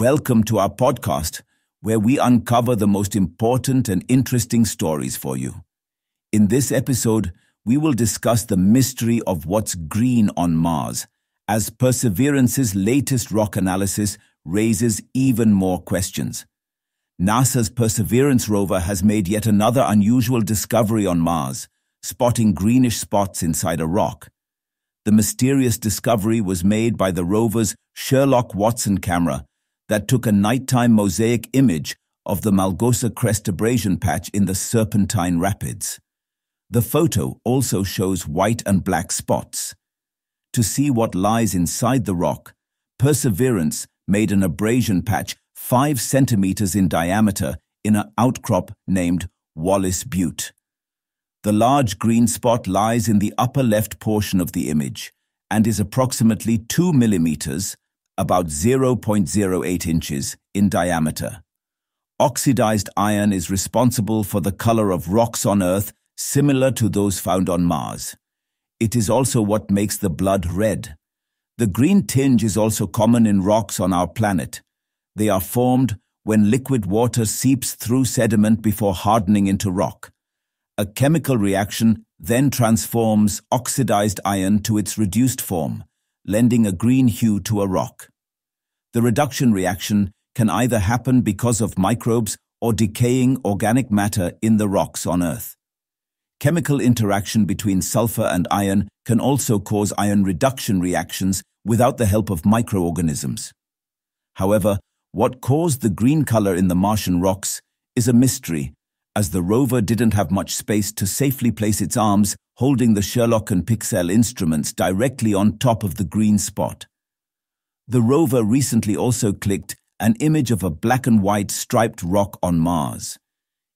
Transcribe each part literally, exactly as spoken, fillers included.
Welcome to our podcast, where we uncover the most important and interesting stories for you. In this episode, we will discuss the mystery of what's green on Mars, as Perseverance's latest rock analysis raises even more questions. NASA's Perseverance rover has made yet another unusual discovery on Mars, spotting greenish spots inside a rock. The mysterious discovery was made by the rover's Sherlock Watson camera, that took a nighttime mosaic image of the Malgosa Crest abrasion patch in the Serpentine Rapids. The photo also shows white and black spots. To see what lies inside the rock, Perseverance made an abrasion patch five centimeters in diameter in an outcrop named Wallace Butte. The large green spot lies in the upper left portion of the image and is approximately two millimeters, about zero point zero eight inches in diameter. Oxidized iron is responsible for the color of rocks on Earth, similar to those found on Mars. It is also what makes the blood red. The green tinge is also common in rocks on our planet. They are formed when liquid water seeps through sediment before hardening into rock. A chemical reaction then transforms oxidized iron to its reduced form, lending a green hue to a rock. The reduction reaction can either happen because of microbes or decaying organic matter in the rocks on Earth. Chemical interaction between sulfur and iron can also cause iron reduction reactions without the help of microorganisms. However, what caused the green color in the Martian rocks is a mystery, as the rover didn't have much space to safely place its arms holding the Sherlock and Pixel instruments directly on top of the green spot. The rover recently also clicked an image of a black and white striped rock on Mars.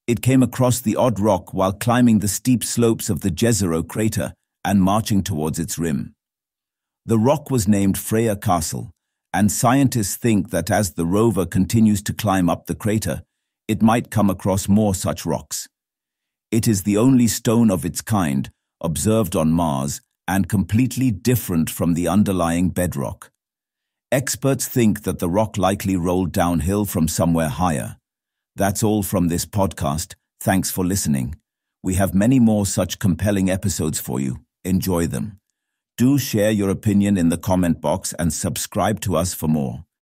It came across the odd rock while climbing the steep slopes of the Jezero Crater and marching towards its rim. The rock was named Freya Castle, and scientists think that as the rover continues to climb up the crater, it might come across more such rocks. It is the only stone of its kind observed on Mars and completely different from the underlying bedrock. Experts think that the rock likely rolled downhill from somewhere higher. That's all from this podcast. Thanks for listening. We have many more such compelling episodes for you. Enjoy them. Do share your opinion in the comment box and subscribe to us for more.